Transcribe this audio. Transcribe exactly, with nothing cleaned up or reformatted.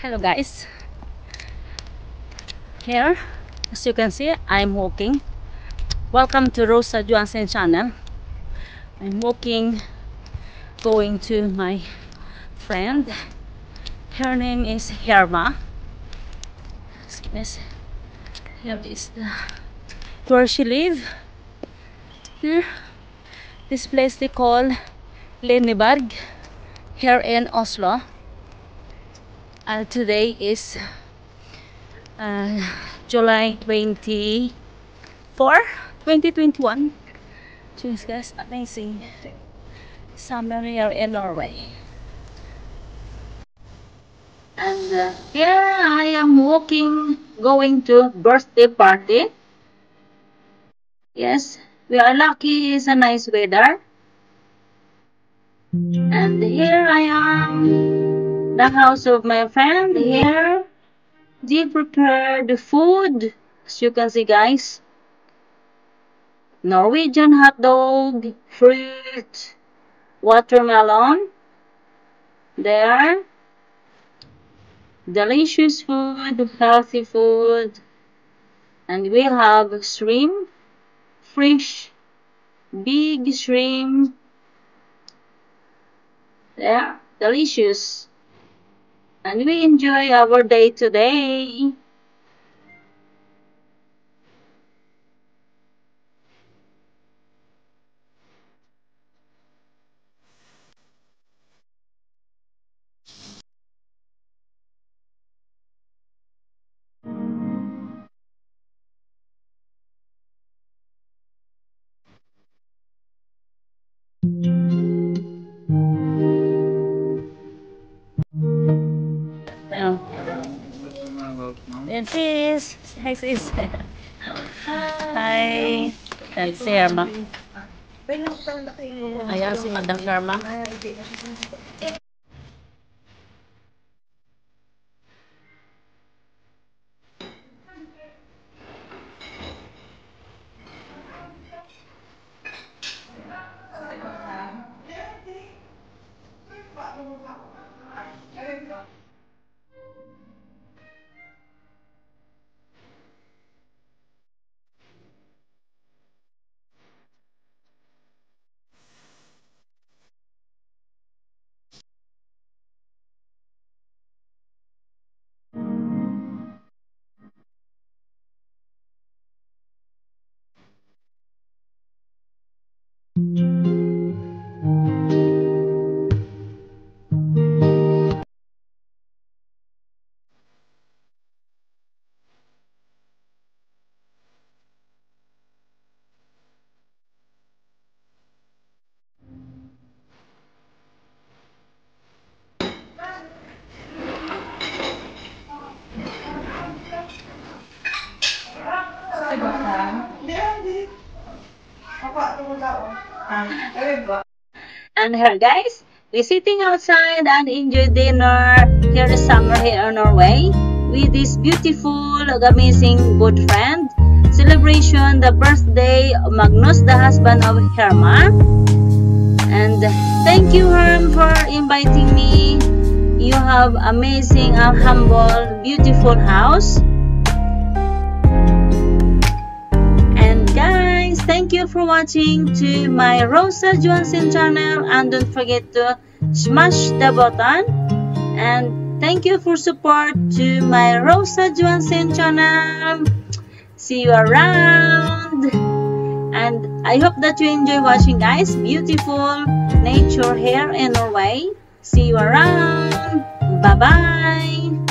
Hello guys, here as you can see I'm walking. Welcome to Rosa Johansen channel. I'm walking going to my friend. Her name is Herma. Here is the where she lives. Here, this place they call Leneberg here in Oslo. Uh, today is uh, July twenty-fourth, twenty twenty-one. Cheers guys, amazing summer here in Norway. And uh, here I am walking, going to birthday party. Yes, we are lucky, it's a nice weather. And here I am, the house of my friend here. They prepare the food, as you can see guys. Norwegian hot dog, fruit, watermelon. There. Delicious food, healthy food. And we have shrimp, fish, big shrimp. Yeah, delicious. And we enjoy our day today. Cheers! Hi sis! Hi! Ayan si Herma. Ayan si Madam Herma. And here guys, we're sitting outside and enjoy dinner here is summer here in Norway with this beautiful amazing good friend celebration the birthday of Magnus, the husband of Herma. And thank you Herm for inviting me. You have amazing and humble beautiful house. Thank you for watching to my Rosa Johansen channel, and don't forget to smash the button. And thank you for support to my Rosa Johansen channel. See you around, and I hope that you enjoy watching guys. Beautiful nature here in Norway. See you around. Bye bye.